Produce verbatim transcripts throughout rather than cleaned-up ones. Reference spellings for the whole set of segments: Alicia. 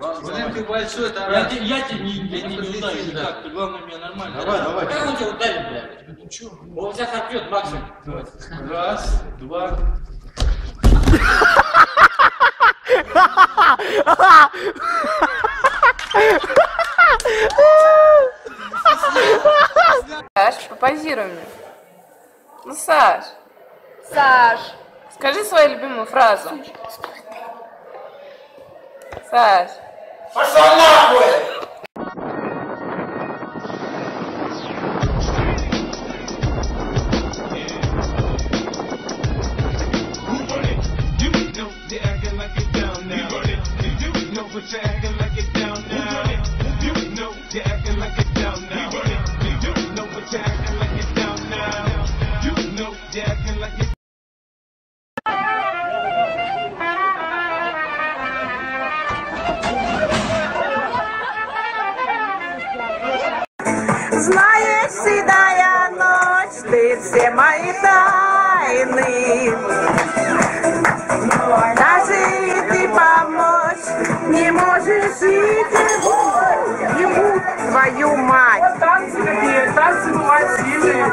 Блин, ты большой, Тарас. Я, я тебя не, я не, не ударю никак, ты главное меня нормально. Давай, давай. Как он тебя ударит, блядь? Ну чё? Он тебя хапьёт, максимум. Раз, два. Саш, попозируй мне. Ну, Саш. Саш. Скажи свою любимую фразу. Саш. Пошел нахуй! Знаешь, седая ночь, ты все мои тайны. Даже и ты помочь не можешь, и ты ему, твою мать. Танцы какие, танцы бывают сильные.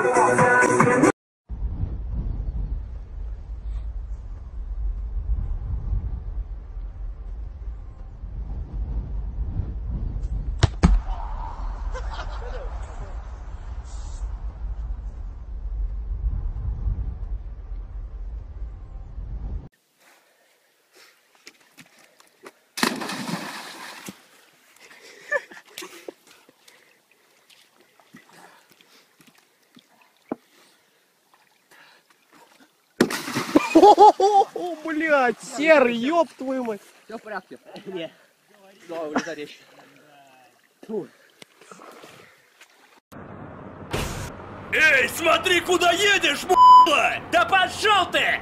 О-о-о, блядь, серый, ёб твою мать. Все в порядке? Нет. Давай, вылезай речь. Эй, смотри, куда едешь, б***ь! Да пошел ты!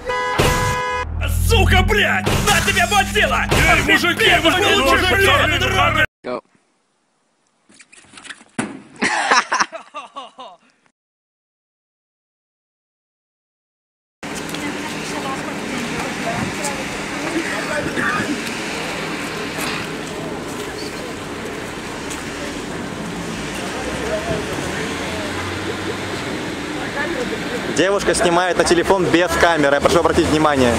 Сука, блядь! На тебя бацилла! Эй, мужики, вы не лучше, блядь! Go. Девушка снимает на телефон без камеры. Я прошу обратить внимание.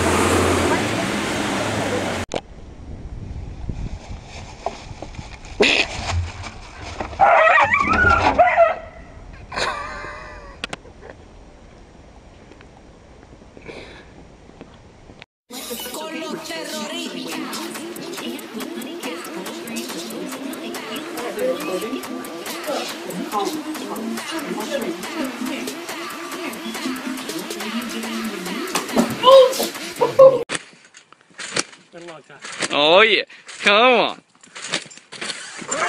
Oh yeah, come on.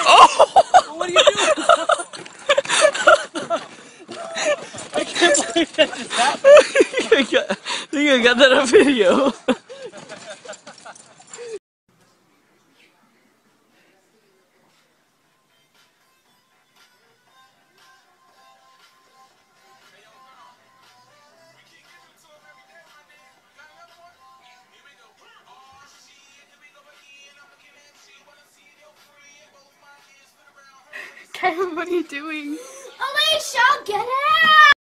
Oh! What are you doing? I can't believe that just happened. I think I got, think I got that on video. What are you doing? Alicia, get out!